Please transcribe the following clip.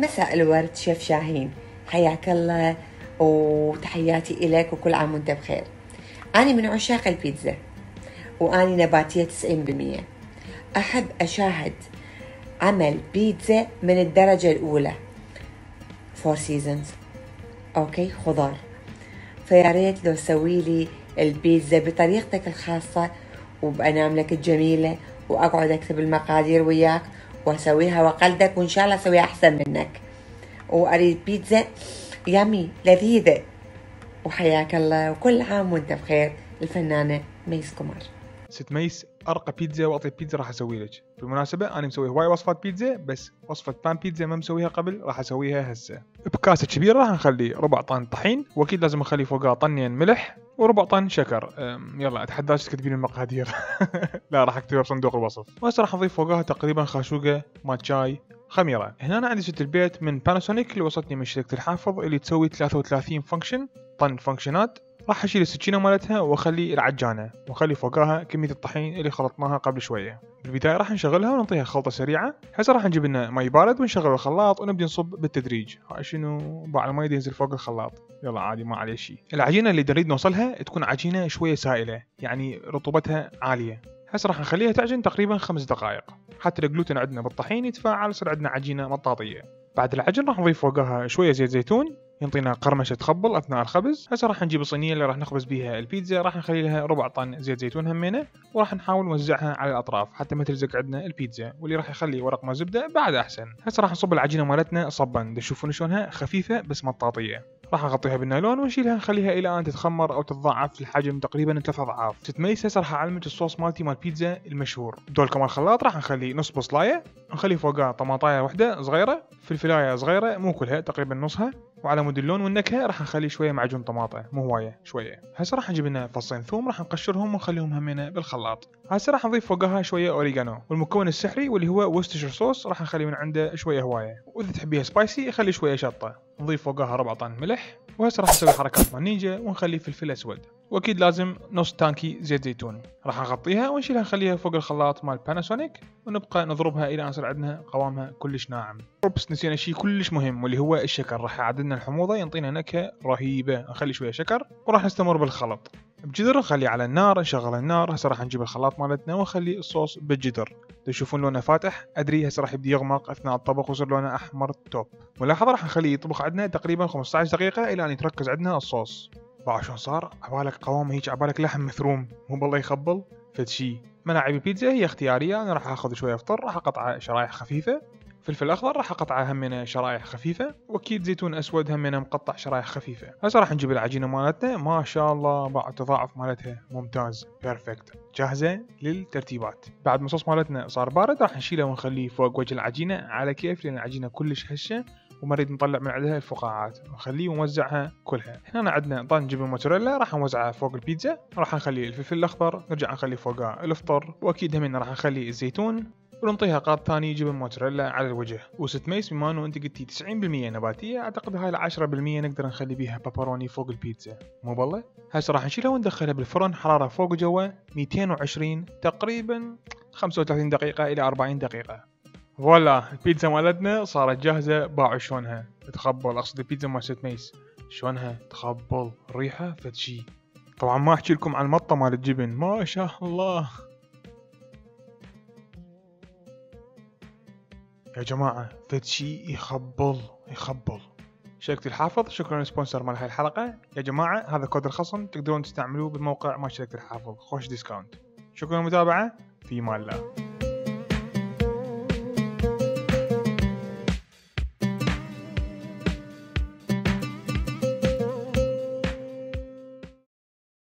مساء الورد شيف شاهين، حياك الله وتحياتي إليك وكل عام وانت بخير. أنا من عشاق البيتزا وأنا نباتية 90%. أحب أشاهد عمل بيتزا من الدرجة الأولى، فور سيزنز، أوكي، خضار. فيا ريت لو سوي لي البيتزا بطريقتك الخاصة وبأناملك الجميلة، وأقعد أكتب المقادير وياك وأسويها وقلدك، وإن شاء الله أسويها أحسن منك. وأريد بيتزا يامي لذيذة. وحياك الله وكل عام وانت بخير، الفنانة ميس قمر. ست ميس، ارقى بيتزا واطيب بيتزا راح اسوي لك. بالمناسبه انا مسوي هواي وصفات بيتزا، بس وصفه بان بيتزا ما مسويها قبل، راح اسويها هسه. بكاسه كبيره راح نخلي ربع طن طحين، واكيد لازم نخلي فوقها طنين ملح وربع طن شكر. يلا اتحداك تكتبين المقادير. لا، راح اكتبها بصندوق الوصف. وهسه راح نضيف فوقها تقريبا خاشوقه مال شاي خميره. هنا أنا عندي ست البيت من باناسونيك اللي وصلتني من شركه الحافظ، اللي تسوي 33 فانكشن، طن فانكشنات. راح اشيل السكينه مالتها واخلي العجانه، واخلي فوقها كميه الطحين اللي خلطناها قبل شويه. بالبدايه راح نشغلها ونعطيها خلطه سريعه. هسه راح نجيب لنا مي بارد ونشغل الخلاط ونبدي نصب بالتدريج. هاي شنو باع المي ينزل فوق الخلاط، يلا عادي ما عليه شيء. العجينه اللي نريد نوصلها تكون عجينه شويه سائله، يعني رطوبتها عاليه. هسه راح نخليها تعجن تقريبا 5 دقائق حتى الجلوتين عندنا بالطحين يتفاعل، يصير عندنا عجينه مطاطيه. بعد العجن راح نضيف فوقها شويه زيت زيتون ينطينا قرمشة تخبل أثناء الخبز. هسه راح نجيب الصينية اللي راح نخبز بيها البيتزا، راح نخلي لها ربع طن زيت زيتون همينة، وراح نحاول نوزعها على الأطراف حتى ما تلزق عندنا البيتزا، واللي راح يخلي ورق ما زبدة بعد أحسن. هسه راح نصب العجينة مالتنا صبا، تشوفون شلونها خفيفة بس مطاطية. راح نغطيها بالنايلون ونشيلها، نخليها إلى أن تتخمر أو تتضاعف في الحجم تقريبا 3 أضعاف. ست ميس، هسه راح أعلمك الصوص مالتي مال البيتزا المشهور. بدولكم الخلاط راح نخلي نص بصلاية، نخلي فوقها طماطاية وحدة صغيرة، فلفلاية صغيرة مو كلها تقريبا نصها. وعلى مود اللون والنكهه راح نخلي شويه معجون طماطه، مو هوايه شويه. هسه راح نجيب لنا فصين ثوم، راح نقشرهم ونخليهم همينه بالخلاط. هسه راح نضيف فوقها شويه اوريجانو، والمكون السحري واللي هو وستشر صوص راح نخلي من عنده شويه هوايه، واذا تحبيها سبايسي خلي شويه شطه. نضيف فوقها ربع طن ملح. وهسه راح نسوي حركات مال نينجا ونخلي فلفل اسود، واكيد لازم نص تانكي زيت زيتون. راح نغطيها ونشيلها، نخليها فوق الخلاط مال باناسونيك، ونبقى نضربها الى ان يصير عندنا قوامها كلش ناعم. بس نسينا شيء كلش مهم واللي هو الشكر، راح يعدلنا الحموضه ينطينا نكهه رهيبه. نخلي شويه شكر وراح نستمر بالخلط. بجدر نخلي على النار، نشغل النار. هسه راح نجيب الخلاط مالتنا ونخلي الصوص بالجدر، تشوفون لونه فاتح، ادري هسه راح يبدي يغمق اثناء الطبخ ويصير لونه احمر توب. ملاحظه راح نخليه يطبخ عندنا تقريبا 15 دقيقه الى ان يتركز عندنا الصوص. باع شلون صار؟ عبالك قوام هيك، عبالك لحم مثروم، مو بالله يخبل فد شي. ملاعب البيتزا هي اختياريه، انا راح اخذ شويه فطر، راح اقطعه شرايح خفيفه. فلفل اخضر راح اقطعه همينه شرايح خفيفه، واكيد زيتون اسود همينه مقطع شرايح خفيفه. هسه راح نجيب العجينه مالتنا، ما شاء الله باع تضاعف مالتها، ممتاز، بيرفكت، جاهزه للترتيبات. بعد ما الصوص مالتنا صار بارد راح نشيله ونخليه فوق وجه العجينه على كيف، لان العجينه كلش هشه وما نريد نطلع من عندها الفقاعات، ونخليه ونوزعها كلها. هنا عندنا طن جبن موتزاريلا راح نوزعها فوق البيتزا، راح نخلي الفلفل الاخضر، نرجع نخلي فوقها الفطر، واكيد همين راح نخلي الزيتون، ونعطيها قاط ثاني جبن موتزاريلا على الوجه. وست ميس، بما انه انت قلتي 90% نباتيه، اعتقد هاي ال10% نقدر نخلي بيها بابروني فوق البيتزا، مو بالله؟ هسه راح نشيلها وندخلها بالفرن حراره فوق وجوا 220 تقريبا 35 دقيقه الى 40 دقيقه. فوالا، البيتزا مالتنا صارت جاهزه. باعوا شلونها تخبل، اقصد البيتزا مال ست ميس شلونها تخبل، ريحه فد شي. طبعا ما احكي لكم عن المطه مال الجبن، ما شاء الله يا جماعه، فد شي يخبل يخبل. شركه الحافظ شكرا للسبونسر مال هاي الحلقه. يا جماعه هذا كود الخصم تقدرون تستعملوه بالموقع مال شركه الحافظ، خوش ديسكاونت. شكرا للمتابعه، في مال الله.